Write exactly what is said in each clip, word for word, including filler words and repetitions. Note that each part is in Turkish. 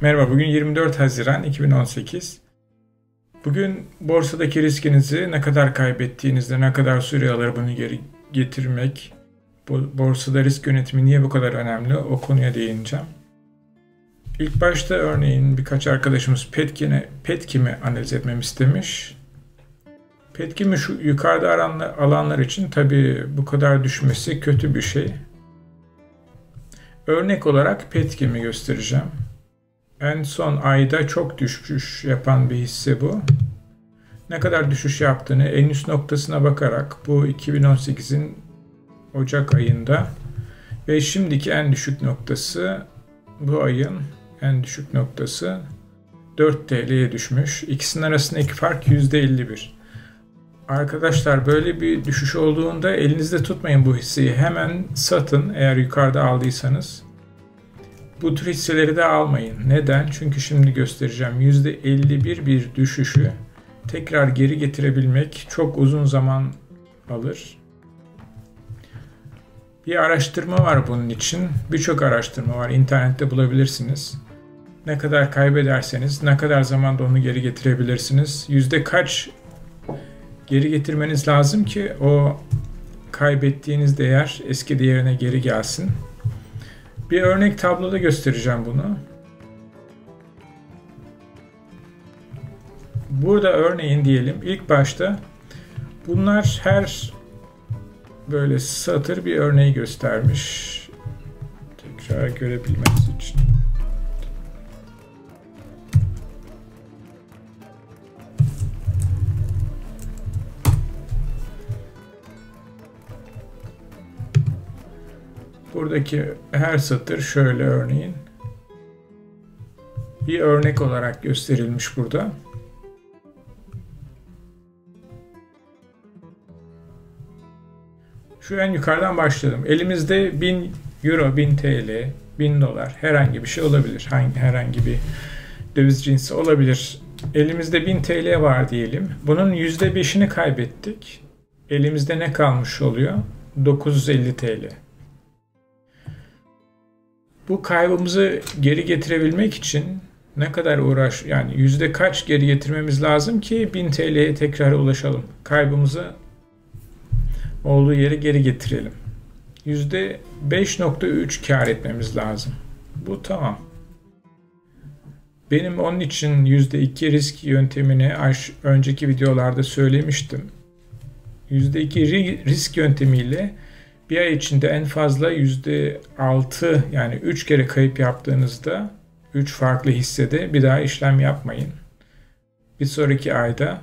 Merhaba, bugün yirmi dört Haziran iki bin on sekiz. Bugün borsadaki riskinizi ne kadar kaybettiğinizde, ne kadar süre alır bunu geri getirmek, borsada risk yönetimi niye bu kadar önemli, o konuya değineceğim. İlk başta örneğin birkaç arkadaşımız Petkim'i analiz etmemi istemiş. Petkim'i şu yukarıda alanlar için tabii bu kadar düşmesi kötü bir şey. Örnek olarak Petkim'i göstereceğim. En son ayda çok düşüş yapan bir hisse bu. Ne kadar düşüş yaptığını en üst noktasına bakarak bu iki bin on sekizin Ocak ayında ve şimdiki en düşük noktası bu ayın en düşük noktası dört TL'ye düşmüş. İkisinin arasındaki fark yüzde elli bir. Arkadaşlar böyle bir düşüş olduğunda elinizde tutmayın bu hisseyi. Hemen satın eğer yukarıda aldıysanız. Bu tür hisseleri de almayın. Neden? Çünkü şimdi göstereceğim. yüzde elli bir bir düşüşü tekrar geri getirebilmek çok uzun zaman alır. Bir araştırma var bunun için. Birçok araştırma var. İnternette bulabilirsiniz. Ne kadar kaybederseniz, ne kadar zamanda onu geri getirebilirsiniz. Yüzde kaç geri getirmeniz lazım ki o kaybettiğiniz değer eski değerine geri gelsin. Bir örnek tabloda göstereceğim bunu. Burada örneğin diyelim ilk başta bunlar her böyle satır bir örneği göstermiş. Tekrar görebilmeniz için. Buradaki her satır şöyle örneğin bir örnek olarak gösterilmiş burada. Şu en yukarıdan başladım. Elimizde bin euro, bin TL, bin dolar herhangi bir şey olabilir. Hangi herhangi bir döviz cinsi olabilir. Elimizde bin TL var diyelim. Bunun yüzde beşini kaybettik. Elimizde ne kalmış oluyor? dokuz yüz elli TL. Bu kaybımızı geri getirebilmek için ne kadar uğraş, yani yüzde kaç geri getirmemiz lazım ki bin TL'ye tekrar ulaşalım. Kaybımızı olduğu yere geri getirelim. Yüzde beş nokta üç kar etmemiz lazım. Bu tamam. Benim onun için yüzde iki risk yöntemini önceki videolarda söylemiştim. Yüzde iki risk yöntemiyle bir ay içinde en fazla yüzde altı yani üç kere kayıp yaptığınızda üç farklı hissede bir daha işlem yapmayın. Bir sonraki ayda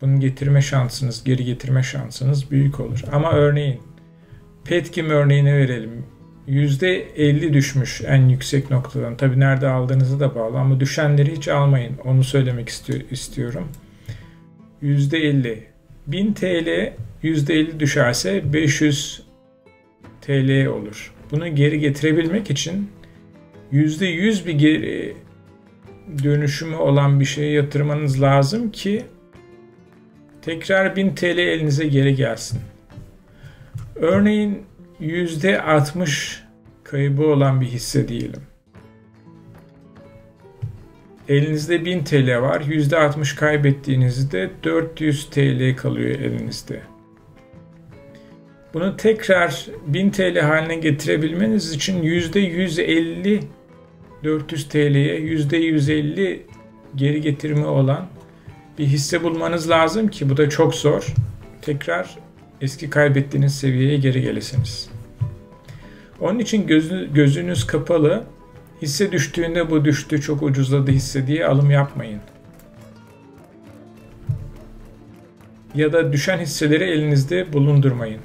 bunu getirme şansınız, geri getirme şansınız büyük olur. Ama örneğin Petkim örneğine verelim. yüzde elli düşmüş en yüksek noktadan. Tabii nerede aldığınızı da bağlı ama düşenleri hiç almayın. Onu söylemek istiyorum. yüzde elli. bin TL yüzde elli düşerse beş yüz TL olur. Bunu geri getirebilmek için yüzde yüz bir geri dönüşümü olan bir şeye yatırmanız lazım ki tekrar bin TL elinize geri gelsin. Örneğin yüzde altmış kaybı olan bir hisse diyelim. Elinizde bin TL var. yüzde altmış kaybettiğinizde dört yüz TL kalıyor elinizde. Bunu tekrar bin TL haline getirebilmeniz için yüzde yüz elli dört yüz TL'ye yüzde yüz elli geri getirme olan bir hisse bulmanız lazım ki bu da çok zor. Tekrar eski kaybettiğiniz seviyeye geri gelesiniz. Onun için gözü, gözünüz kapalı. Hisse düştüğünde bu düştü çok ucuzladı hisse diye alım yapmayın. Ya da düşen hisseleri elinizde bulundurmayın.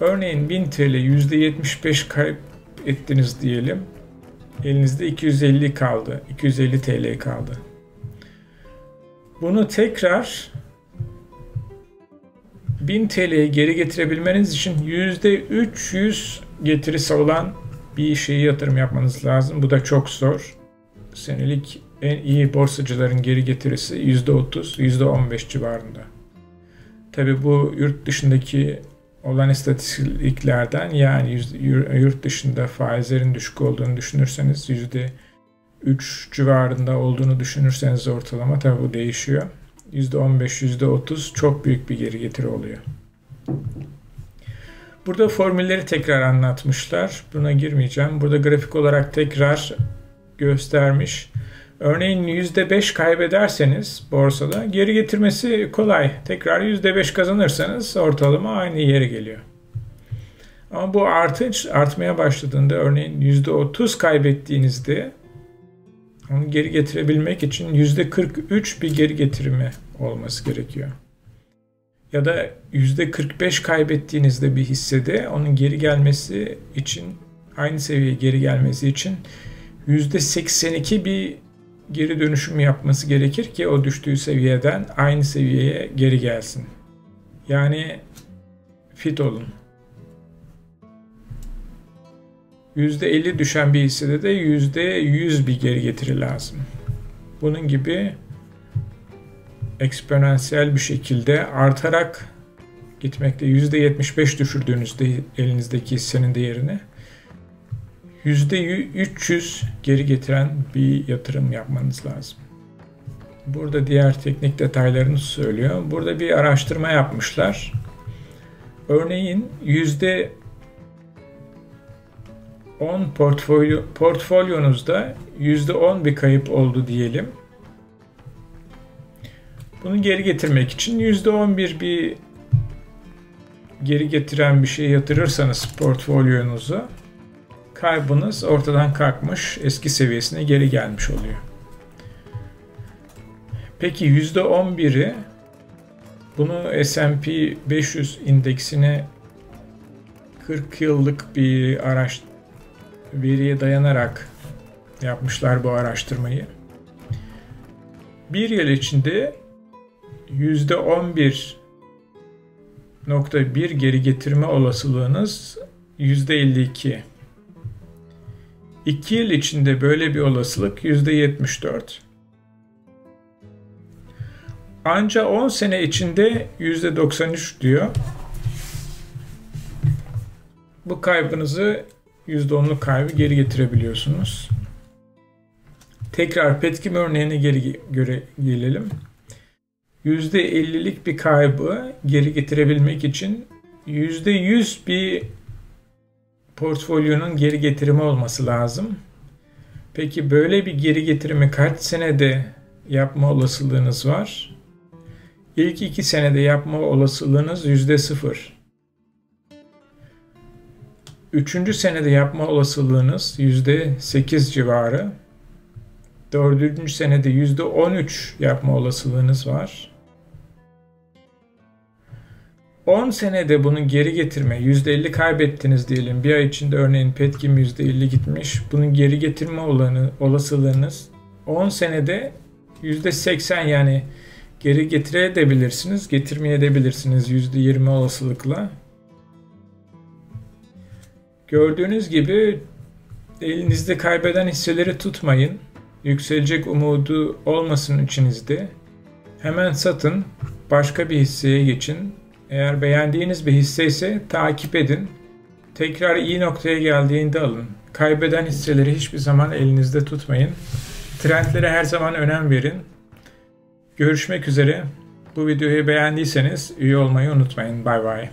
Örneğin bin TL yüzde yetmiş beş kayıp ettiniz diyelim. Elinizde iki yüz elli kaldı. iki yüz elli TL kaldı. Bunu tekrar bin TL'ye geri getirebilmeniz için yüzde üç yüz getirisi olan bir şeye yatırım yapmanız lazım. Bu da çok zor. Senelik en iyi borsacıların geri getirisi yüzde otuz, yüzde on beş civarında. Tabii bu yurt dışındaki olan istatistiklerden yani yurt dışında faizlerin düşük olduğunu düşünürseniz yüzde üç civarında olduğunu düşünürseniz ortalama, tabi bu değişiyor. yüzde on beş, yüzde otuz çok büyük bir geri getiri oluyor. Burada formülleri tekrar anlatmışlar. Buna girmeyeceğim. Burada grafik olarak tekrar göstermiş. Örneğin yüzde beş kaybederseniz borsada geri getirmesi kolay. Tekrar yüzde beş kazanırsanız ortalama aynı yere geliyor. Ama bu artış artmaya başladığında, örneğin yüzde otuz kaybettiğinizde onu geri getirebilmek için yüzde kırk üç bir geri getirimi olması gerekiyor. Ya da yüzde kırk beş kaybettiğinizde bir hissede, onun geri gelmesi için, aynı seviyeye geri gelmesi için yüzde seksen iki bir geri dönüşüm yapması gerekir ki o düştüğü seviyeden aynı seviyeye geri gelsin. Yani fit olun. yüzde elli düşen bir hissede de yüzde yüz bir geri getiri lazım. Bunun gibi eksponansiyel bir şekilde artarak gitmekte. yüzde yetmiş beş düşürdüğünüzde elinizdeki hissenin değerini yüzde üç yüz geri getiren bir yatırım yapmanız lazım. Burada diğer teknik detaylarını söylüyor. Burada bir araştırma yapmışlar. Örneğin yüzde on portfolyo, portfolyonuzda yüzde on bir kayıp oldu diyelim. Bunu geri getirmek için yüzde on bir bir geri getiren bir şey yatırırsanız portfolyonuza, kaybınız ortadan kalkmış, eski seviyesine geri gelmiş oluyor. Peki yüzde on biri, bunu S and P beş yüz indeksine kırk yıllık bir araç veriye dayanarak yapmışlar bu araştırmayı. Bir yıl içinde yüzde on bir nokta bir geri getirme olasılığınız yüzde elli iki. iki yıl içinde böyle bir olasılık yüzde yetmiş dört. Ancak on sene içinde yüzde doksan üç diyor. Bu kaybınızı, yüzde onluk kaybı geri getirebiliyorsunuz. Tekrar Petkim örneğine geri göre gelelim. yüzde ellilik bir kaybı geri getirebilmek için yüzde yüz bir portfolyonun geri getirimi olması lazım. Peki böyle bir geri getirimi kaç senede yapma olasılığınız var? İlk iki senede yapma olasılığınız yüzde sıfır. Üçüncü senede yapma olasılığınız yüzde sekiz civarı. Dördüncü senede yüzde on üç yapma olasılığınız var. on senede bunu geri getirme, yüzde elli kaybettiniz diyelim. Bir ay içinde örneğin Petkim yüzde elli gitmiş. Bunun geri getirme olanı, olasılığınız on senede yüzde seksen, yani geri getirebilirsiniz, getirmeyebilirsiniz yüzde yirmi olasılıkla. Gördüğünüz gibi elinizde kaybeden hisseleri tutmayın. Yükselecek umudu olmasın içinizde. Hemen satın, başka bir hisseye geçin. Eğer beğendiğiniz bir hisse ise takip edin. Tekrar iyi noktaya geldiğinde alın. Kaybeden hisseleri hiçbir zaman elinizde tutmayın. Trendlere her zaman önem verin. Görüşmek üzere. Bu videoyu beğendiyseniz üye olmayı unutmayın. Bay bay.